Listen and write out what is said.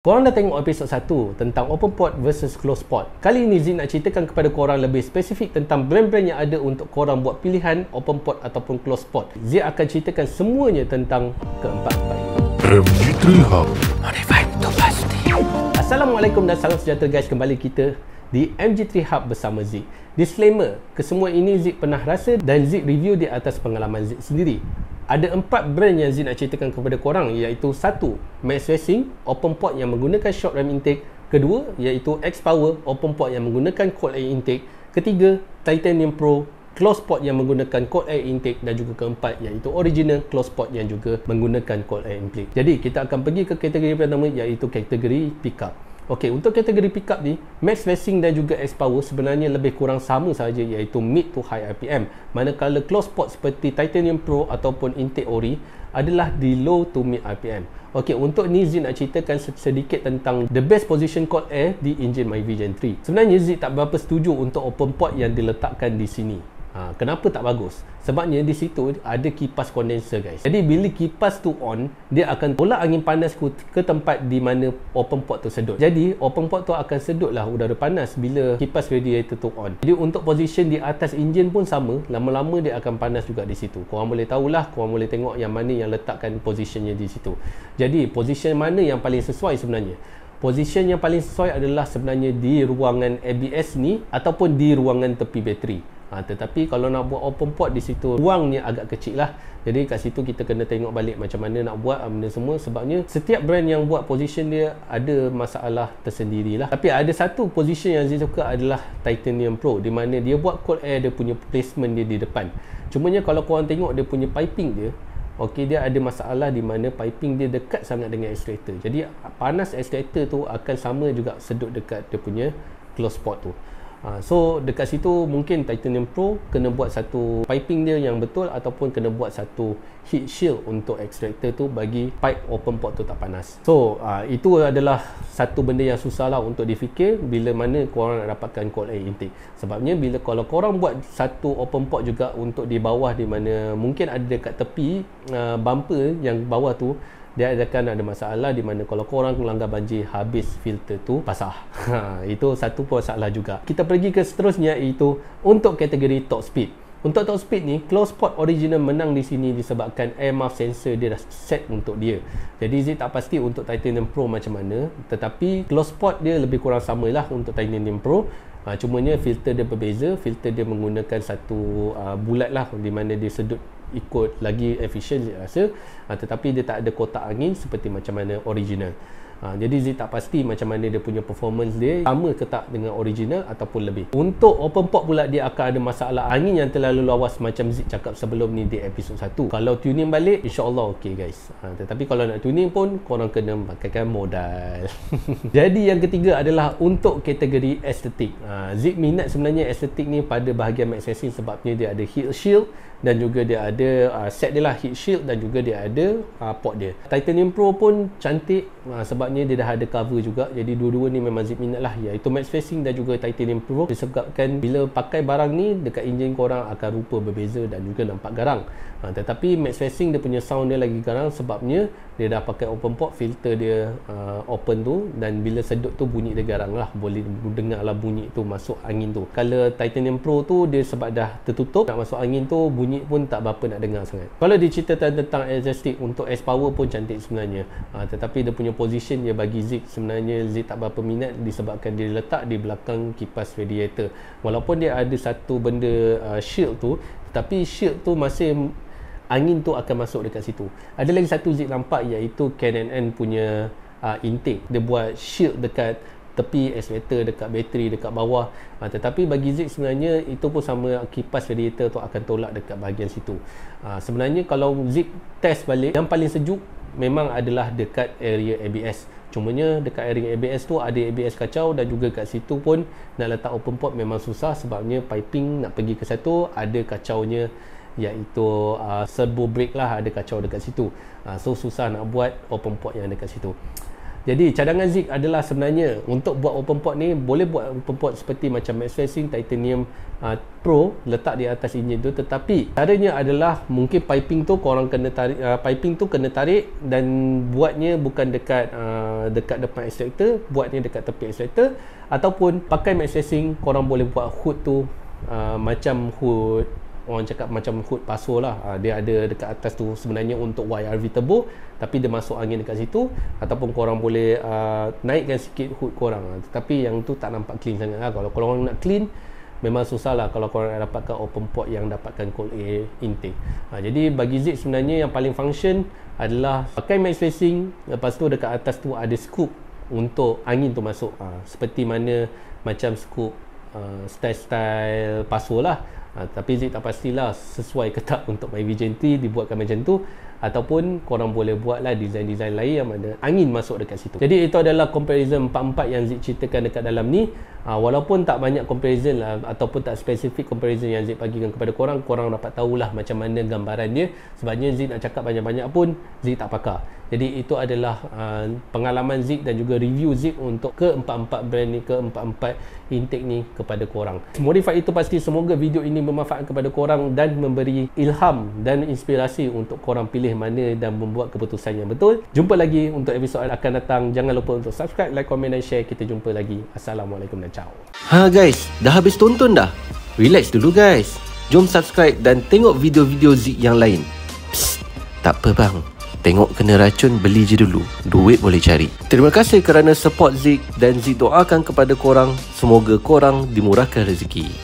Korang dah tengok episod 1 tentang open port versus closed port. Kali ini Zee nak ceritakan kepada korang lebih spesifik tentang brand-brand yang ada untuk korang buat pilihan open port ataupun closed port. Zee akan ceritakan semuanya tentang keempat-empat. MG3 Hub Modified to pasti. Assalamualaikum dan salam sejahtera guys, kembali kita di MG3 Hub bersama Zee. Disclaimer, kesemua ini Zee pernah rasa dan Zee review di atas pengalaman Zee sendiri. Ada 4 brand yang Zee nak ceritakan kepada korang, iaitu 1. Max Racing, open port yang menggunakan short ram intake. 2. Iaitu XPower, open port yang menggunakan cold air intake. 3. Titanium Pro, closed port yang menggunakan cold air intake. Dan juga 4. Iaitu original closed port yang juga menggunakan cold air intake. Jadi kita akan pergi ke kategori pertama, iaitu kategori pickup. Okey, untuk kategori pickup ni, Max Racing dan juga XPower sebenarnya lebih kurang sama sahaja, iaitu mid to high RPM. Manakala closed port seperti Titanium Pro ataupun intake ori adalah di low to mid RPM. Okey, untuk ni Zee nak ceritakan sedikit tentang the best position cold air di enjin Myvi Gen 3. Sebenarnya Zee tak berapa setuju untuk open port yang diletakkan di sini. Kenapa tak bagus? Sebabnya di situ ada kipas kondenser guys. Jadi bila kipas tu on, dia akan tolak angin panas ke tempat di mana open port tu sedut. Jadi open port tu akan sedutlah udara panas bila kipas radiator tu on. Jadi untuk position di atas enjin pun sama, lama-lama dia akan panas juga di situ. Korang boleh tahulah, korang boleh tengok yang mana yang letakkan positionnya di situ. Jadi position mana yang paling sesuai sebenarnya? Position yang paling sesuai adalah sebenarnya di ruangan ABS ni ataupun di ruangan tepi bateri. Tetapi kalau nak buat open port di situ, ruangnya agak kecil lah. Jadi kat situ kita kena tengok balik macam mana nak buat benda semua. Sebabnya setiap brand yang buat position dia ada masalah tersendiri lah. Tapi ada satu position yang Zee suka adalah Titanium Pro, di mana dia buat cold air, dia punya placement dia di depan. Cumanya kalau korang tengok dia punya piping dia, okey, dia ada masalah di mana piping dia dekat sangat dengan accelerator. Jadi panas accelerator tu akan sama juga sedut dekat dia punya closed port tu. So dekat situ mungkin Titanium Pro kena buat satu piping dia yang betul, ataupun kena buat satu heat shield untuk extractor tu bagi pipe open port tu tak panas. So itu adalah satu benda yang susah lah untuk difikir bila mana korang nak dapatkan cold air intake. Sebabnya bila kalau korang buat satu open port juga untuk di bawah, di mana mungkin ada dekat tepi bumper yang bawah tu, dia akan ada masalah di mana kalau korang langgar banjir, habis filter tu basah. Itu satu masalah juga. Kita pergi ke seterusnya, iaitu untuk kategori top speed. Untuk top speed ni, closed port original menang di sini disebabkan air muff sensor dia dah set untuk dia. Jadi Zee tak pasti untuk Titanium Pro macam mana, tetapi closed port dia lebih kurang samalah untuk Titanium Pro. Cumanya filter dia berbeza. Filter dia menggunakan satu bulat lah, di mana dia sedut ikut lagi efisien Zee rasa. Tetapi dia tak ada kotak angin seperti macam mana original. Jadi Zee tak pasti macam mana dia punya performance dia sama ke tak dengan original ataupun lebih. Untuk open port pula, dia akan ada masalah angin yang terlalu lawas macam Zee cakap sebelum ni di episod 1. Kalau tuning balik, insyaAllah ok guys. Tetapi kalau nak tuning pun korang kena pakaikan modal. Jadi yang ketiga adalah untuk kategori estetik. Zee minat sebenarnya estetik ni pada bahagian Max Racing, sebabnya dia ada heat shield dan juga dia ada set dia lah, heat shield, dan juga dia ada port dia. Titanium Pro pun cantik sebabnya dia dah ada cover juga. Jadi dua-dua ni memang Zee minat lah, iaitu Max Racing dan juga Titanium Pro, disebabkan bila pakai barang ni dekat enjin korang akan rupa berbeza dan juga nampak garang. Tetapi Max Racing dia punya sound dia lagi garang sebabnya dia dah pakai open port, filter dia open tu, dan bila sedut tu bunyi dia garang lah, boleh dengar lah bunyi tu masuk angin tu. Kalau Titanium Pro tu dia sebab dah tertutup, nak masuk angin tu bunyi pun tak berapa nak dengar sangat. Kalau diceritakan tentang exhaustik, untuk XPower pun cantik sebenarnya. Tetapi dia punya position dia bagi Zee, sebenarnya Zee tak berapa minat disebabkan dia letak di belakang kipas radiator. Walaupun dia ada satu benda shield tu, tapi shield tu masih angin tu akan masuk dekat situ. Ada lagi satu Zee nampak, iaitu Canon N punya intake. Dia buat shield dekat tepi accelerator, dekat bateri, dekat bawah. Tetapi bagi Zee sebenarnya itu pun sama, kipas radiator tu akan tolak dekat bahagian situ. Sebenarnya kalau Zee test balik, yang paling sejuk memang adalah dekat area ABS. Cumanya dekat area ABS tu ada ABS kacau, dan juga kat situ pun nak letak open port memang susah sebabnya piping nak pergi ke satu ada kacaunya, iaitu servo brake lah ada kacau dekat situ. So susah nak buat open port yang dekat situ. Jadi cadangan Zig adalah sebenarnya untuk buat open port ni, boleh buat open port seperti macam Max Racing Titanium Pro letak di atas enjin tu, tetapi caranya adalah mungkin piping tu korang kena tarik, dan buatnya bukan dekat dekat depan extractor, buatnya dekat tepi extractor, ataupun pakai Max Racing korang boleh buat hood tu macam hood, orang cakap macam hood pasur lah, dia ada dekat atas tu sebenarnya untuk YRV turbo, tapi dia masuk angin dekat situ, ataupun korang boleh naikkan sikit hood korang, tetapi yang tu tak nampak clean sangat lah. Kalau korang nak clean memang susah lah kalau korang nak dapatkan open port yang dapatkan cold air intake. Jadi bagi Zig sebenarnya yang paling function adalah pakai Max Racing, lepas tu dekat atas tu ada scoop untuk angin tu masuk, seperti mana macam scoop style-style pasur lah. Tapi Zig tak pastilah sesuai ke tak untuk Myvi Gen 3 dibuatkan macam tu, ataupun korang boleh buatlah design-design lain yang mana angin masuk dekat situ. Jadi itu adalah comparison 44 yang Zig ceritakan dekat dalam ni. Walaupun tak banyak comparison lah, ataupun tak spesifik comparison yang Zig bagikan kepada korang, korang dapat tahulah macam mana gambaran dia. Sebabnya Zig nak cakap banyak-banyak pun Zig tak pakar. Jadi itu adalah pengalaman Zig dan juga review Zig untuk ke-44 brand ni, ke-44 intake ni kepada korang. Modify itu pasti semoga video ini bermanfaat kepada korang dan memberi ilham dan inspirasi untuk korang pilih mana dan membuat keputusan yang betul. Jumpa lagi untuk episod akan datang. Jangan lupa untuk subscribe, like, komen dan share. Kita jumpa lagi. Assalamualaikum dan ciao. Ha guys, dah habis tonton dah? Relax dulu guys. Jom subscribe dan tengok video-video Zig yang lain. Psst, tak apa bang. Tengok kena racun, beli je dulu. Duit boleh cari. Terima kasih kerana support Zig dan Zig doakan kepada korang semoga korang dimurahkan rezeki.